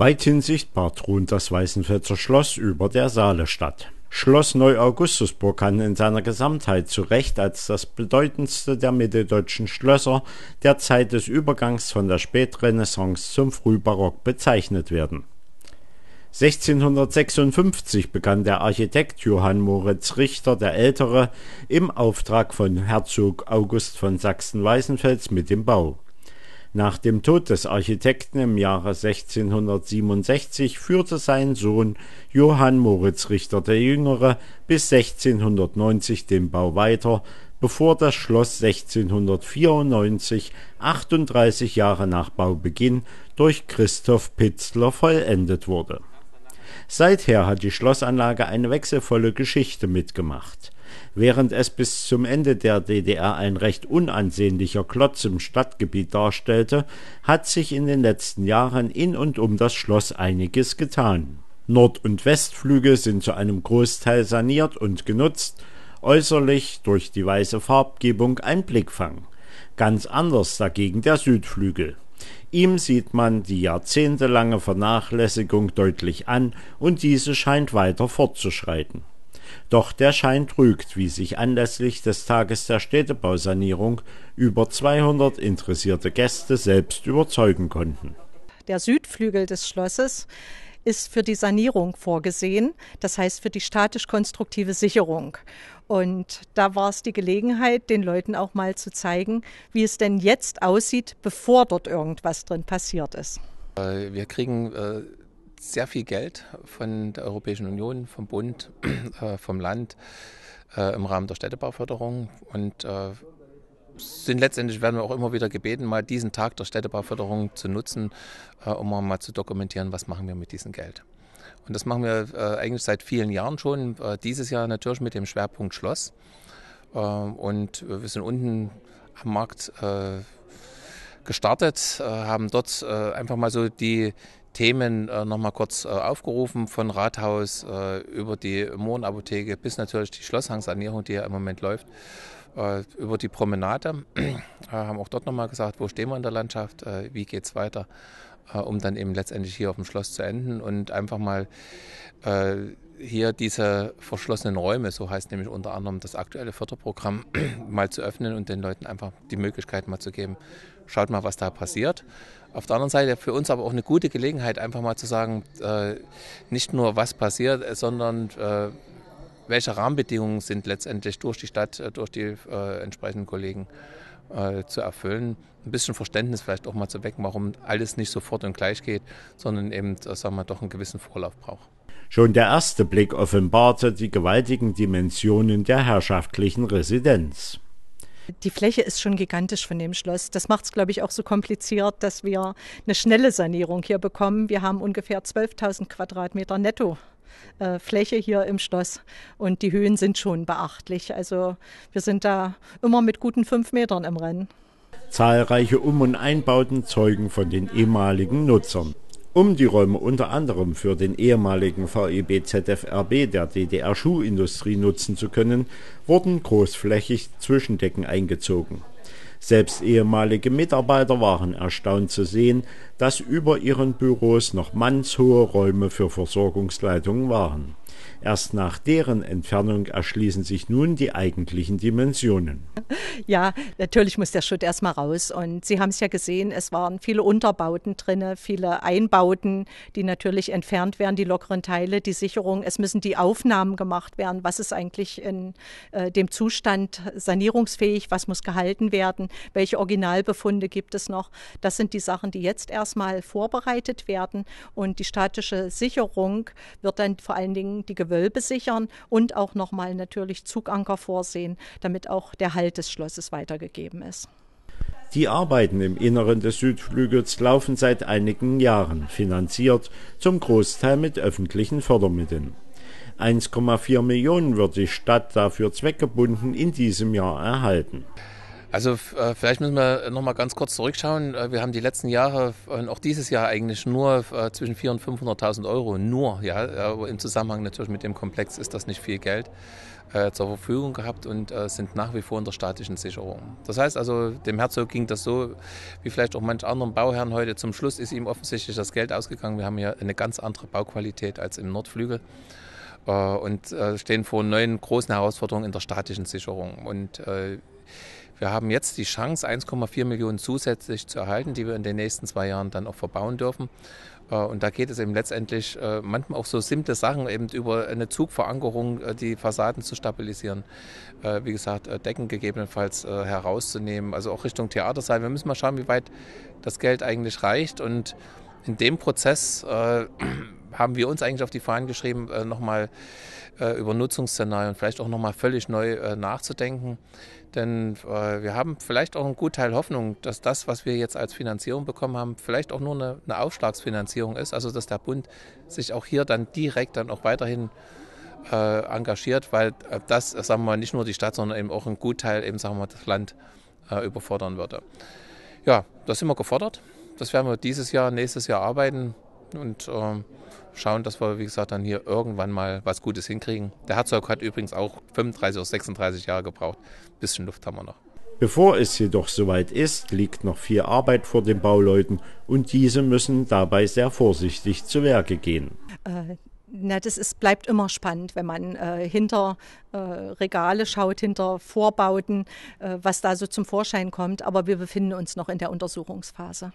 Weithin sichtbar thront das Weißenfelser Schloss über der Saalestadt. Schloss Neu-Augustusburg kann in seiner Gesamtheit zu Recht als das bedeutendste der mitteldeutschen Schlösser der Zeit des Übergangs von der Spätrenaissance zum Frühbarock bezeichnet werden. 1656 begann der Architekt Johann Moritz Richter der Ältere im Auftrag von Herzog August von Sachsen-Weißenfels mit dem Bau. Nach dem Tod des Architekten im Jahre 1667 führte sein Sohn Johann Moritz Richter der Jüngere bis 1690 den Bau weiter, bevor das Schloss 1694, 38 Jahre nach Baubeginn, durch Christoph Pitzler vollendet wurde. Seither hat die Schlossanlage eine wechselvolle Geschichte mitgemacht. Während es bis zum Ende der DDR ein recht unansehnlicher Klotz im Stadtgebiet darstellte, hat sich in den letzten Jahren in und um das Schloss einiges getan. Nord- und Westflügel sind zu einem Großteil saniert und genutzt, äußerlich durch die weiße Farbgebung ein Blickfang. Ganz anders dagegen der Südflügel. Ihm sieht man die jahrzehntelange Vernachlässigung deutlich an und diese scheint weiter fortzuschreiten. Doch der Schein trügt, wie sich anlässlich des Tages der Städtebausanierung über 200 interessierte Gäste selbst überzeugen konnten. Der Südflügel des Schlosses ist für die Sanierung vorgesehen, das heißt für die statisch-konstruktive Sicherung. Und da war es die Gelegenheit, den Leuten auch mal zu zeigen, wie es denn jetzt aussieht, bevor dort irgendwas drin passiert ist. Wir kriegen sehr viel Geld von der Europäischen Union, vom Bund, vom Land im Rahmen der Städtebauförderung und werden wir auch immer wieder gebeten, mal diesen Tag der Städtebauförderung zu nutzen, um mal zu dokumentieren, was machen wir mit diesem Geld. Und das machen wir eigentlich seit vielen Jahren schon, dieses Jahr natürlich mit dem Schwerpunkt Schloss. Und wir sind unten am Markt gestartet, haben dort einfach mal so die Themen noch mal kurz aufgerufen, von Rathaus über die Mohrenapotheke bis natürlich die Schlosshangssanierung, die ja im Moment läuft, über die Promenade. Haben auch dort noch mal gesagt, wo stehen wir in der Landschaft, wie geht es weiter, um dann eben letztendlich hier auf dem Schloss zu enden und einfach mal hier diese verschlossenen Räume, so heißt nämlich unter anderem das aktuelle Förderprogramm, mal zu öffnen und den Leuten einfach die Möglichkeit mal zu geben, schaut mal, was da passiert. Auf der anderen Seite für uns aber auch eine gute Gelegenheit, einfach mal zu sagen, nicht nur was passiert, sondern welche Rahmenbedingungen sind letztendlich durch die Stadt, durch die entsprechenden Kollegen zu erfüllen. Ein bisschen Verständnis vielleicht auch mal zu wecken, warum alles nicht sofort und gleich geht, sondern eben, sagen wir, doch einen gewissen Vorlauf braucht. Schon der erste Blick offenbarte die gewaltigen Dimensionen der herrschaftlichen Residenz. Die Fläche ist schon gigantisch von dem Schloss. Das macht es, glaube ich, auch so kompliziert, dass wir eine schnelle Sanierung hier bekommen. Wir haben ungefähr 12.000 Quadratmeter netto Fläche hier im Schloss und die Höhen sind schon beachtlich. Also wir sind da immer mit guten 5 Metern im Rennen. Zahlreiche Um- und Einbauten zeugen von den ehemaligen Nutzern. Um die Räume unter anderem für den ehemaligen VEB ZFRB der DDR-Schuhindustrie nutzen zu können, wurden großflächig Zwischendecken eingezogen. Selbst ehemalige Mitarbeiter waren erstaunt zu sehen, dass über ihren Büros noch mannshohe Räume für Versorgungsleitungen waren. Erst nach deren Entfernung erschließen sich nun die eigentlichen Dimensionen. Ja, natürlich muss der Schutt erstmal raus. Und Sie haben es ja gesehen, es waren viele Unterbauten drin, viele Einbauten, die natürlich entfernt werden, die lockeren Teile, die Sicherung. Es müssen die Aufnahmen gemacht werden, was ist eigentlich in dem Zustand sanierungsfähig, was muss gehalten werden, welche Originalbefunde gibt es noch. Das sind die Sachen, die jetzt erstmal vorbereitet werden. Und die statische Sicherung wird dann vor allen Dingen die Gewölbe sichern und auch nochmal natürlich Zuganker vorsehen, damit auch der Halt des Schlosses weitergegeben ist. Die Arbeiten im Inneren des Südflügels laufen seit einigen Jahren, finanziert zum Großteil mit öffentlichen Fördermitteln. 1,4 Millionen wird die Stadt dafür zweckgebunden in diesem Jahr erhalten. Also vielleicht müssen wir noch mal ganz kurz zurückschauen. Wir haben die letzten Jahre und auch dieses Jahr eigentlich nur zwischen 400.000 und 500.000 Euro. Nur, ja, aber im Zusammenhang natürlich mit dem Komplex ist das nicht viel Geld zur Verfügung gehabt und sind nach wie vor unter staatlichen Sicherungen. Das heißt also, dem Herzog ging das so, wie vielleicht auch manch anderen Bauherren heute. Zum Schluss ist ihm offensichtlich das Geld ausgegangen. Wir haben hier eine ganz andere Bauqualität als im Nordflügel und stehen vor neuen großen Herausforderungen in der staatlichen Sicherung. Und wir haben jetzt die Chance, 1,4 Millionen zusätzlich zu erhalten, die wir in den nächsten 2 Jahren dann auch verbauen dürfen. Und da geht es eben letztendlich manchmal auch so simple Sachen, eben über eine Zugverankerung die Fassaden zu stabilisieren, wie gesagt, Decken gegebenenfalls herauszunehmen, also auch Richtung Theatersaal. Wir müssen mal schauen, wie weit das Geld eigentlich reicht. Und in dem Prozess haben wir uns eigentlich auf die Fahnen geschrieben, nochmal über Nutzungsszenarien vielleicht auch nochmal völlig neu nachzudenken. Denn wir haben vielleicht auch einen Gutteil Hoffnung, dass das, was wir jetzt als Finanzierung bekommen haben, vielleicht auch nur eine Aufschlagsfinanzierung ist. Also dass der Bund sich auch hier dann direkt dann auch weiterhin engagiert, weil das, sagen wir mal, nicht nur die Stadt, sondern eben auch ein Gutteil eben, sagen wir mal, das Land überfordern würde. Ja, da sind wir gefordert. Das werden wir dieses Jahr, nächstes Jahr arbeiten und schauen, dass wir, wie gesagt, dann hier irgendwann mal was Gutes hinkriegen. Der Herzog hat übrigens auch 35 oder 36 Jahre gebraucht. Ein bisschen Luft haben wir noch. Bevor es jedoch soweit ist, liegt noch viel Arbeit vor den Bauleuten und diese müssen dabei sehr vorsichtig zu Werke gehen. Na, das bleibt immer spannend, wenn man hinter Regale schaut, hinter Vorbauten, was da so zum Vorschein kommt. Aber wir befinden uns noch in der Untersuchungsphase.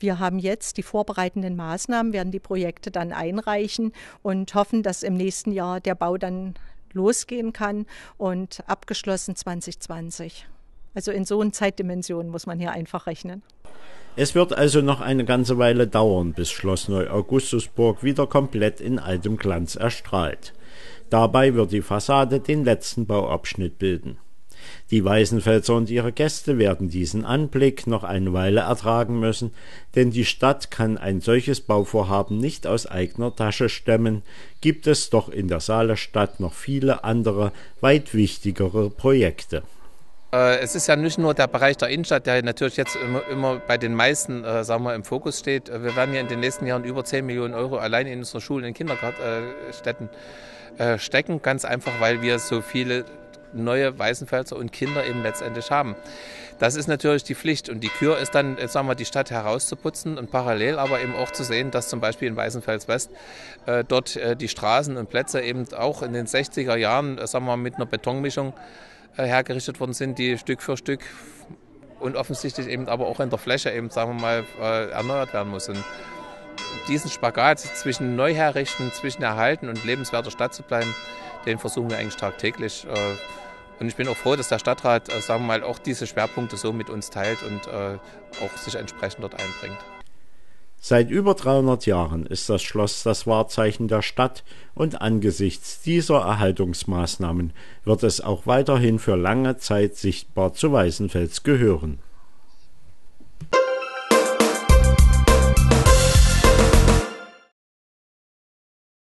Wir haben jetzt die vorbereitenden Maßnahmen, werden die Projekte dann einreichen und hoffen, dass im nächsten Jahr der Bau dann losgehen kann und abgeschlossen 2020. Also in so einer Zeitdimension muss man hier einfach rechnen. Es wird also noch eine ganze Weile dauern, bis Schloss Neu-Augustusburg wieder komplett in altem Glanz erstrahlt. Dabei wird die Fassade den letzten Bauabschnitt bilden. Die Weißenfelser und ihre Gäste werden diesen Anblick noch eine Weile ertragen müssen, denn die Stadt kann ein solches Bauvorhaben nicht aus eigener Tasche stemmen, gibt es doch in der Saalestadt noch viele andere, weit wichtigere Projekte. Es ist ja nicht nur der Bereich der Innenstadt, der natürlich jetzt immer bei den meisten sagen wir, im Fokus steht. Wir werden ja in den nächsten Jahren über 10 Millionen Euro allein in unseren Schulen und Kindergartenstätten stecken, ganz einfach, weil wir so viele neue Weißenfelser und Kinder eben letztendlich haben. Das ist natürlich die Pflicht und die Kür ist dann, sagen wir, die Stadt herauszuputzen und parallel aber eben auch zu sehen, dass zum Beispiel in Weißenfels-West dort die Straßen und Plätze eben auch in den 60er Jahren, sagen wir, mit einer Betonmischung hergerichtet worden sind, die Stück für Stück und offensichtlich eben aber auch in der Fläche eben, sagen wir mal, erneuert werden muss. Und diesen Spagat zwischen Neuherrichten, zwischen Erhalten und lebenswerter Stadt zu bleiben, den versuchen wir eigentlich tagtäglich. Und ich bin auch froh, dass der Stadtrat, sagen wir mal, auch diese Schwerpunkte so mit uns teilt und auch sich entsprechend dort einbringt. Seit über 300 Jahren ist das Schloss das Wahrzeichen der Stadt und angesichts dieser Erhaltungsmaßnahmen wird es auch weiterhin für lange Zeit sichtbar zu Weißenfels gehören.